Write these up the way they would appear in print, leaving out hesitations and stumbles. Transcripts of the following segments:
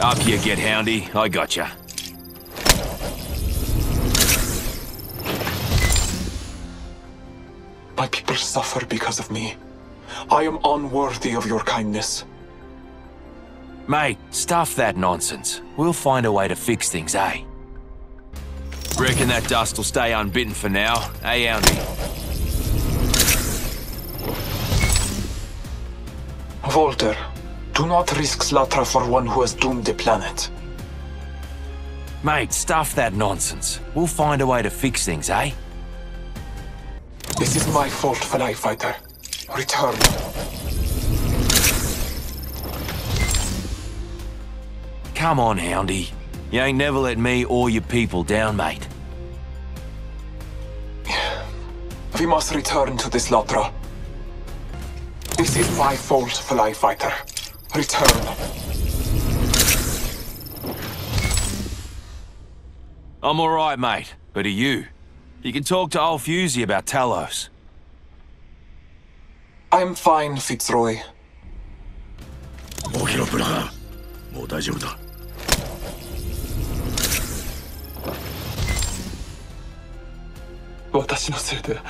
Up you get, Houndy. I gotcha. My people suffer because of me. I am unworthy of your kindness. Mate, stuff that nonsense. We'll find a way to fix things, eh? Reckon that dust will stay unbitten for now, eh, Houndy? Walter, do not risk Slatra for one who has doomed the planet. Mate, stuff that nonsense. We'll find a way to fix things, eh? This is my fault, Fly Fighter. Return. Come on, Houndy. You ain't never let me or your people down, mate. We must return to this Slatra. This is my fault, Fly Fighter. Return. I'm alright, mate. But are you? You can talk to old Fusey about Talos. I'm fine, Fitzroy.ウォルター、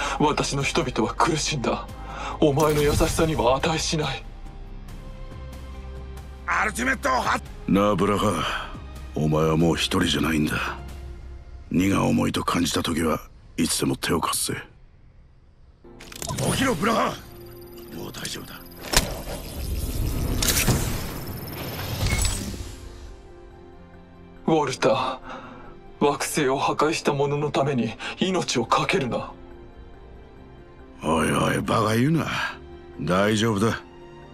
惑星を破壊した者のために命を懸けるな。おいおい、バカ言うな。大丈夫だ。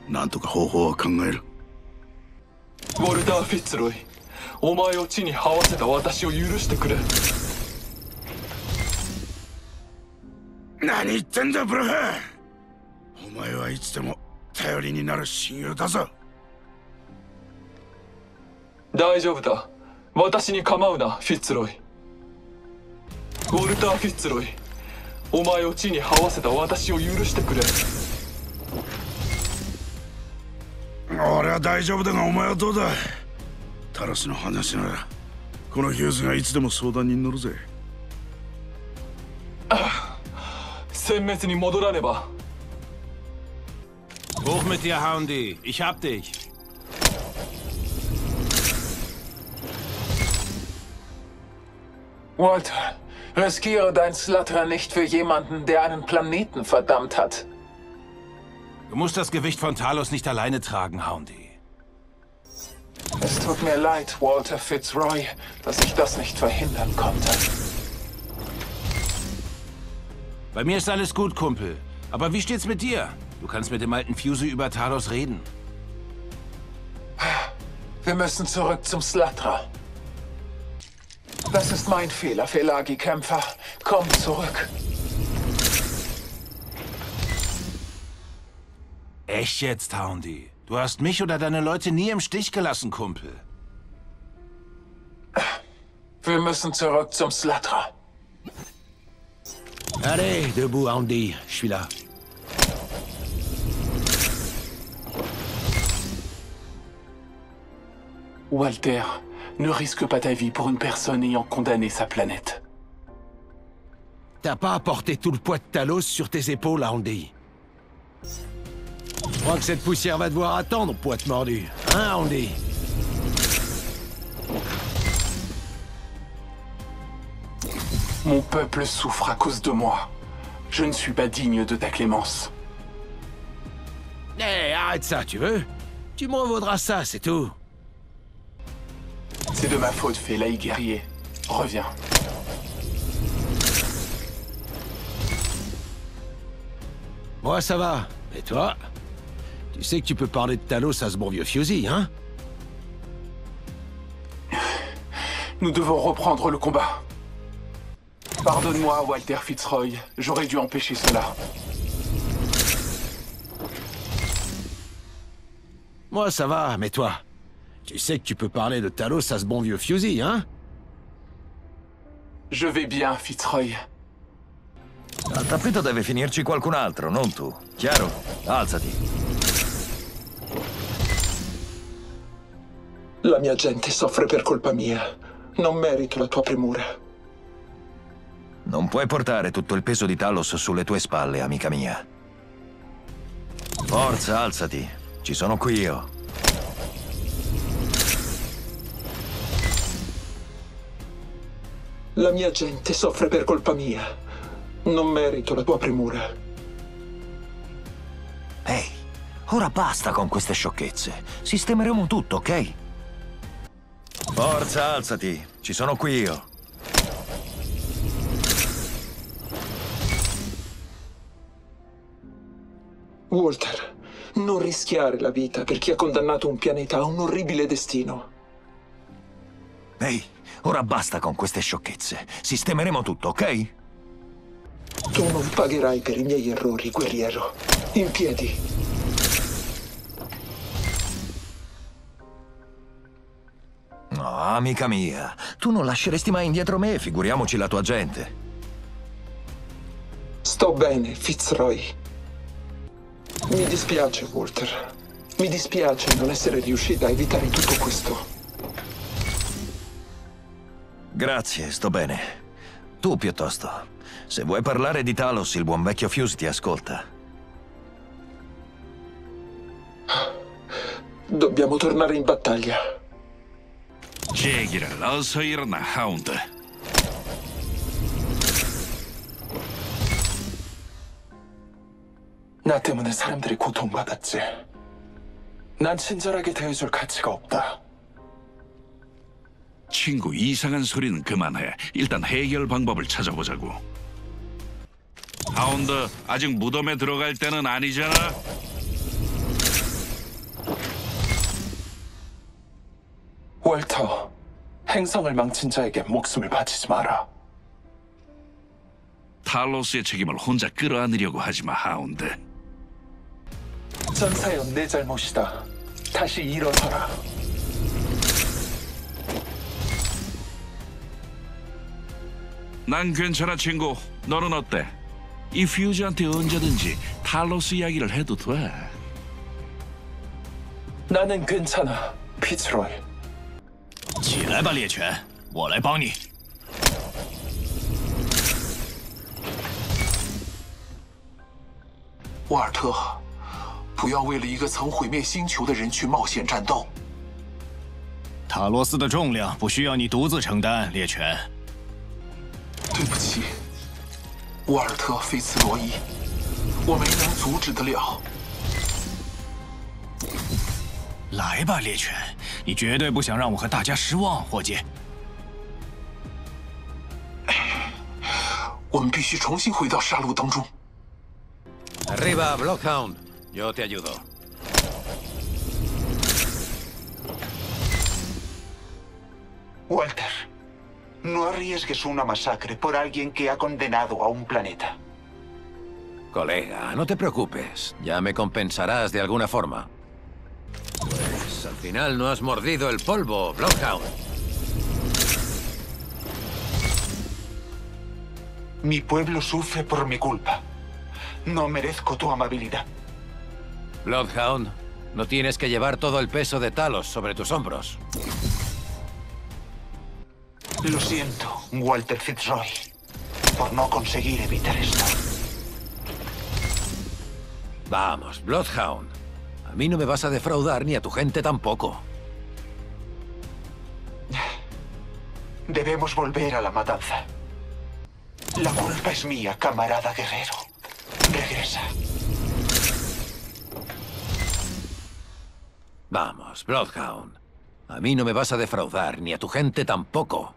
なんとか方法は考える。ウォルター・フィッツロイ、お前を地に這わせた私を許してくれ。何言ってんだ、ブラハー。お前はいつでも頼りになる親友だぞ。大丈夫だ。私に構うな、フィッツロイ。ウォルター・フィッツロイ、お前を地に這わせた私を許してくれ。俺は大丈夫だが、お前はどうだ。タロスの話ならこのヒューズがいつでも相談に乗るぜ。殲滅に戻らねば。Hoch mit dir, Houndy. Ich hab dich. Walter, riskiere dein Slatra nicht für jemanden, der einen Planeten verdammt hat. Du musst das Gewicht von Talos nicht alleine tragen, Houndy. Es tut mir leid, Walter Fitzroy, dass ich das nicht verhindern konnte. Bei mir ist alles gut, Kumpel. Aber wie steht's mit dir? Du kannst mit dem alten Fusey über Talos reden. Wir müssen zurück zum Slatra. Das ist mein Fehler, Felagi-Kämpfer. Komm zurück. Echt jetzt, Houndy? Du hast mich oder deine Leute nie im Stich gelassen, Kumpel. Wir müssen zurück zum Slatra. Allez, debout, Houndy. Je suis là. Walter, ne risque pas ta vie pour une personne ayant condamné sa planète. T'as pas apporté tout le poids de Talos sur tes épaules, Houndy. Je crois que cette poussière va devoir attendre, poite mordu. Hein, Houndy? Mon peuple souffre à cause de moi. Je ne suis pas digne de ta clémence. Hé, arrête ça, tu veux? Tu m'en vaudras ça, c'est tout. C'est de ma faute, Felaï guerrier. Reviens. Moi, ça va. Et toi? Tu sais que tu peux parler de Talos à ce bon vieux Fusey, hein? Nous devons reprendre le combat. Pardonne-moi, Walter Fitzroy. J'aurais dû empêcher cela. Moi, ça va. Mais toi? Tu sais que tu peux parler de Talos à ce bon vieux Fusey, hein? Je vais bien, Fitzroy. Al tappeto deve finirci qualcun altro, non tu. Chiaro? Alzati. La mia gente soffre per colpa mia. Non merito la tua premura. Non puoi portare tutto il peso di Talos sulle tue spalle, amica mia. Forza, alzati. Ci sono qui io. La mia gente soffre per colpa mia. Non merito la tua premura. Ehi, ora basta con queste sciocchezze. Sistemeremo tutto, ok? Forza, alzati. Ci sono qui io. Walter, non rischiare la vita per chi ha condannato un pianeta a un orribile destino. Ehi, ora basta con queste sciocchezze. Sistemeremo tutto, ok? Tu non pagherai per i miei errori, guerriero. In piedi. No, amica mia, tu non lasceresti mai indietro me, figuriamoci la tua gente. Sto bene, Fitzroy. Mi dispiace, Walter. Mi dispiace non essere riuscita a evitare tutto questo. Grazie, sto bene. Tu piuttosto. Se vuoi parlare di Talos, il buon vecchio Fuse ti ascolta. Dobbiamo tornare in battaglia. Jäger, Alsairna Hound. 나 때문에 사람들이 고통받았지. 난 친절하게 대해줄 가치가 없다. 친구, 이상한 소리는 그만해. 일단 해결 방법을 찾아보자고. 하운드, 아직 무덤에 들어갈 때는 아니잖아. 월터, 행성을 망친 자에게 목숨을 바치지 마라. 탈로스의 책임을 혼자 끌어안으려고 하지 마, 하운드. 전사여, 내 잘못이다. 다시 일어서라. 난 괜찮아, 친구. 너는 어때? 이 퓨즈한테 언제든지 탈로스 이야기를 해도 돼. 나는 괜찮아, 피츠로이. 起来吧，猎犬，我来帮你. 월터, 不要为了一个曾毁灭星球的人去冒险战斗。塔罗斯的重量不需要你独自承担，猎犬。对不起，沃尔特·菲茨罗伊，我没能阻止得了。来吧，猎犬，你绝对不想让我和大家失望，伙计。我们必须重新回到杀戮当中。Arriba, Blockhound. Yo te ayudo. Walter, no arriesgues una masacre por alguien que ha condenado a un planeta. Colega, no te preocupes. Ya me compensarás de alguna forma. Pues al final no has mordido el polvo, Blockhound. Mi pueblo sufre por mi culpa. No merezco tu amabilidad. Bloodhound, no tienes que llevar todo el peso de Talos sobre tus hombros. Lo siento, Walter Fitzroy, por no conseguir evitar esto. Vamos, Bloodhound. A mí no me vas a defraudar ni a tu gente tampoco. Debemos volver a la matanza. La culpa es mía, camarada guerrero. Regresa. Vamos, Bloodhound. A mí no me vas a defraudar, ni a tu gente tampoco.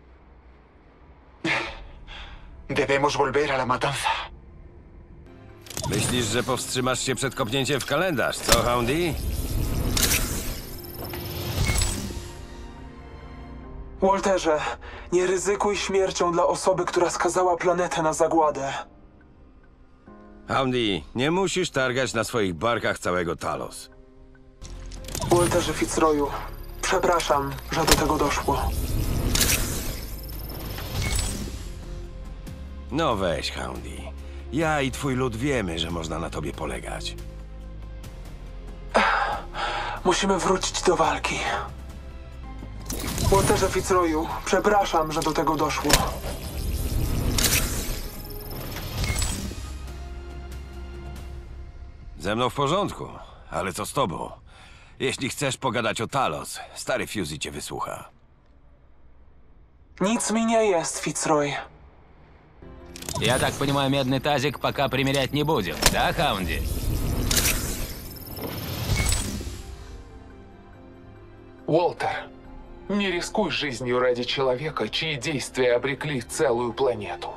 Debemos volver a la matanza. Myślisz, że powstrzymasz się przed kopnięciem w kalendarz, co, Houndy? Walterze, nie ryzykuj śmiercią dla osoby, która skazała planetę na zagładę. Houndy, nie musisz targać na swoich barkach całego Talos. Walterze Fitzroyu, przepraszam, że do tego doszło. No weź, Houndy. Ja i twój lud wiemy, że można na tobie polegać. Musimy wrócić do walki. Walterze Fitzroyu, przepraszam, że do tego doszło. Ze mną w porządku, ale co z tobą? Jeśli chcesz pogadać o Talos, stary Fusey cię wysłucha. Nic mi nie jest, Fitzroy. Я так понимаю, медный тазик пока примерять не будем, да, Хаунди? Уолтер, не рискуй жизнью ради человека, чьи действия обрекли целую планету.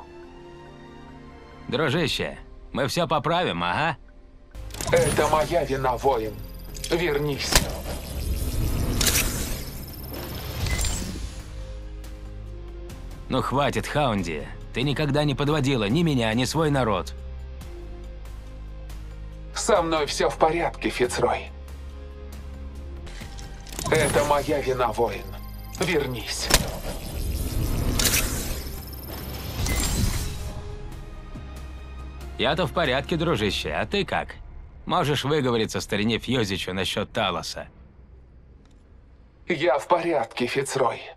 Дружище, мы все поправим, ага? Это моя вина, воин. Вернись. Ну хватит, Хаунди. Ты никогда не подводила ни меня, ни свой народ. Со мной все в порядке, Фицрой. Это моя вина, воин. Вернись. Я-то в порядке, дружище, а ты как? Можешь выговориться старине Фьюзичу насчет Талоса? Я в порядке, Фицрой.